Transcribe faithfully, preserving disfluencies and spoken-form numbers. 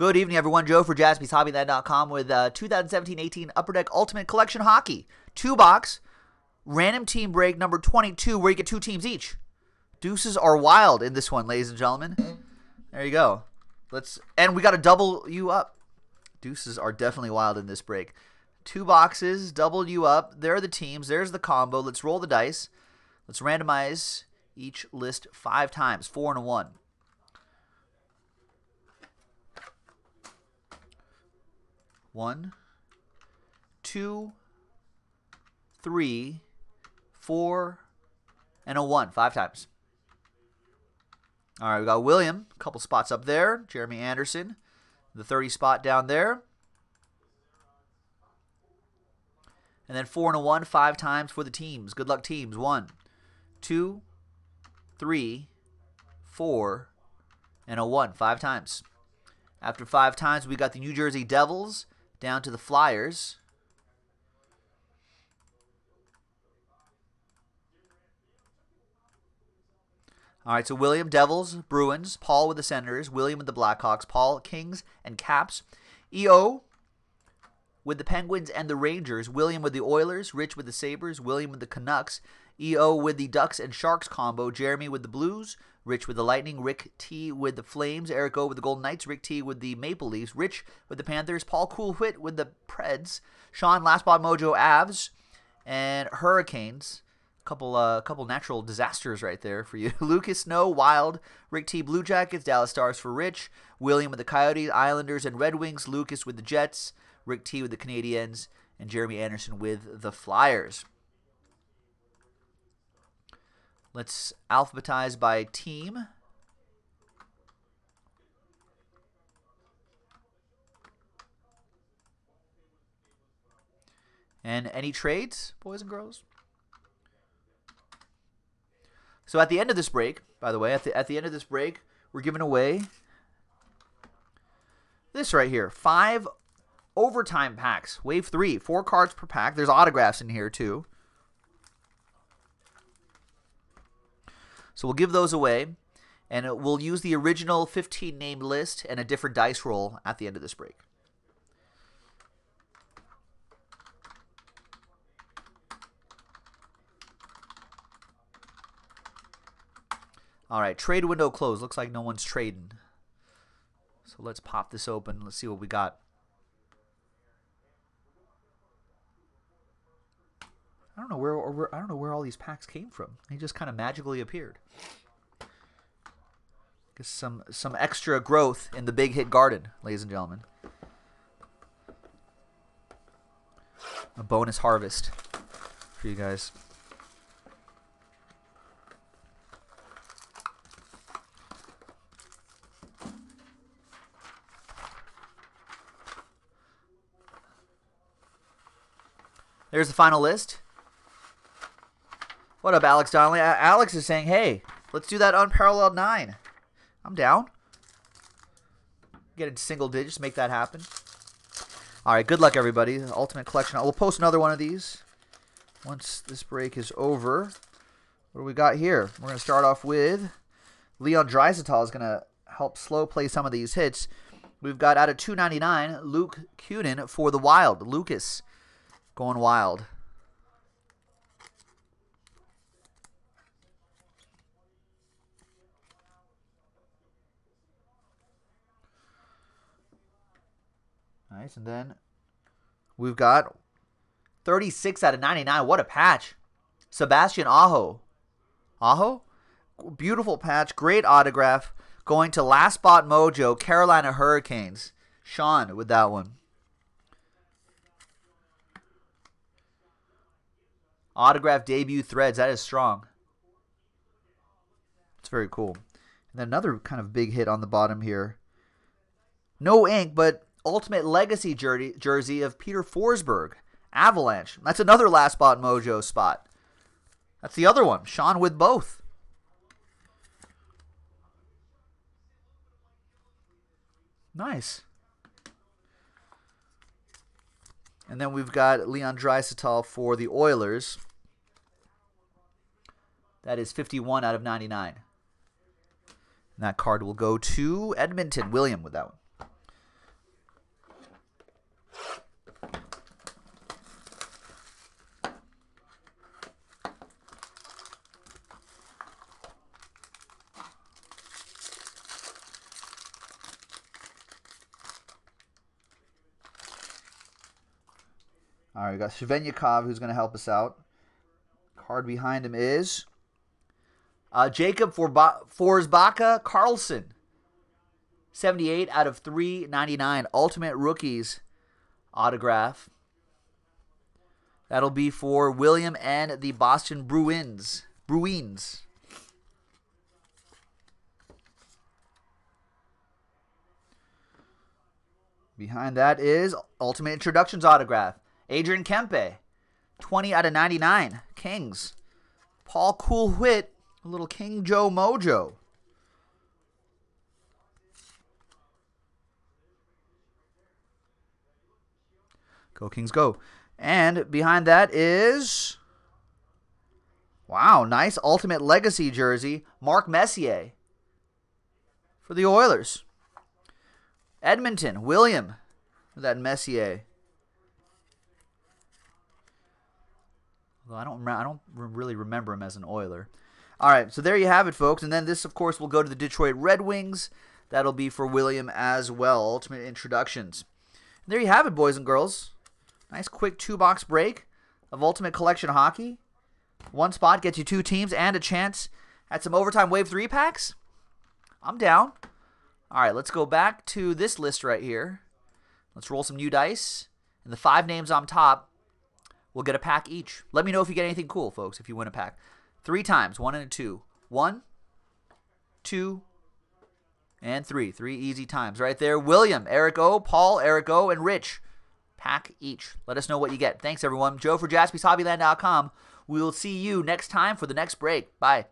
Good evening, everyone. Joe for Jaspys Hobby Land dot com with uh, two thousand seventeen eighteen Upper Deck Ultimate Collection Hockey. Two box, random team break number twenty-two, where you get two teams each. Deuces are wild in this one, ladies and gentlemen. There you go. Let's and we got to double you up. Deuces are definitely wild in this break. Two boxes, double you up. There are the teams. There's the combo. Let's roll the dice. Let's randomize each list five times. Four and a one. One, two, three, four, and a one. Five times. All right, we got William, a couple spots up there. Jeremy Anderson, the thirty spot down there. And then four and a one, five times for the teams. Good luck, teams. One, two, three, four, and a one. Five times. After five times, we got the New Jersey Devils down to the Flyers. All right, so William, Devils, Bruins, Paul with the Senators, William with the Blackhawks, Paul, Kings, and Caps. E O with the Penguins and the Rangers, William with the Oilers, Rich with the Sabres, William with the Canucks, E O with the Ducks and Sharks combo, Jeremy with the Blues, Rich with the Lightning, Rick T with the Flames, Eric O with the Golden Knights, Rick T with the Maple Leafs, Rich with the Panthers, Paul Coolwit with the Preds, Sean Lastbot Mojo Avs, and Hurricanes. A couple, uh, couple natural disasters right there for you. Lucas Snow, Wild, Rick T, Blue Jackets, Dallas Stars for Rich, William with the Coyotes, Islanders, and Red Wings, Lucas with the Jets, Rick T with the Canadiens, and Jeremy Anderson with the Flyers. Let's alphabetize by team. And any trades, boys and girls? So at the end of this break, by the way, at the, at the end of this break, we're giving away this right here. Five overtime packs. Wave three. Four cards per pack. There's autographs in here, too. So we'll give those away, and we'll use the original fifteen name list and a different dice roll at the end of this break. All right, trade window closed. Looks like no one's trading. So let's pop this open. Let's see what we got. I don't know where, or where I don't know where all these packs came from. They just kind of magically appeared. Guess some some extra growth in the big hit garden, ladies and gentlemen. A bonus harvest for you guys. There's the final list. What up, Alex Donnelly? Alex is saying, hey, let's do that unparalleled nine. I'm down. Get into single digits, make that happen. All right, good luck, everybody. Ultimate Collection. We'll post another one of these once this break is over. What do we got here? We're going to start off with Leon Draisaitl is going to help slow play some of these hits. We've got out of two ninety-nine, Luke Kunin for the Wild. Lucas going wild. Nice, and then we've got thirty-six out of ninety-nine. What a patch. Sebastian Aho. Aho? Beautiful patch. Great autograph. Going to Last Spot Mojo, Carolina Hurricanes. Sean with that one. Autograph debut threads. That is strong. It's very cool. And then another kind of big hit on the bottom here. No ink, but Ultimate Legacy jersey of Peter Forsberg, Avalanche. That's another Last Spot Mojo spot. That's the other one. Sean with both. Nice. And then we've got Leon Draisaitl for the Oilers. That is fifty-one out of ninety-nine. And that card will go to Edmonton. William with that one. All right, we got Svenyakov, who's going to help us out. Card behind him is uh, Jacob Forsbaka Carlson. seventy-eight out of three ninety-nine. Ultimate Rookies autograph. That'll be for William and the Boston Bruins. Bruins. Behind that is Ultimate Introductions autograph. Adrian Kempe, twenty out of ninety-nine. Kings. Paul Coolwit, a little King Joe mojo. Go Kings, go. And behind that is, wow, nice Ultimate Legacy jersey, Mark Messier for the Oilers. Edmonton, William, with that Messier. Well, I don't, I don't really remember him as an Oiler. All right, so there you have it, folks. And then this, of course, will go to the Detroit Red Wings. That'll be for William as well, Ultimate Introductions. And there you have it, boys and girls. Nice quick two-box break of Ultimate Collection Hockey. One spot gets you two teams and a chance at some overtime wave three packs. I'm down. All right, let's go back to this list right here. Let's roll some new dice. And the five names on top will get a pack each. Let me know if you get anything cool, folks, if you win a pack. Three times, one and a two. One, two, and three. Three easy times right there. William, Eric O, Paul, Eric O, and Rich. Pack each. Let us know what you get. Thanks, everyone. Joe for Jaspys Hobby Land dot com. We will see you next time for the next break. Bye.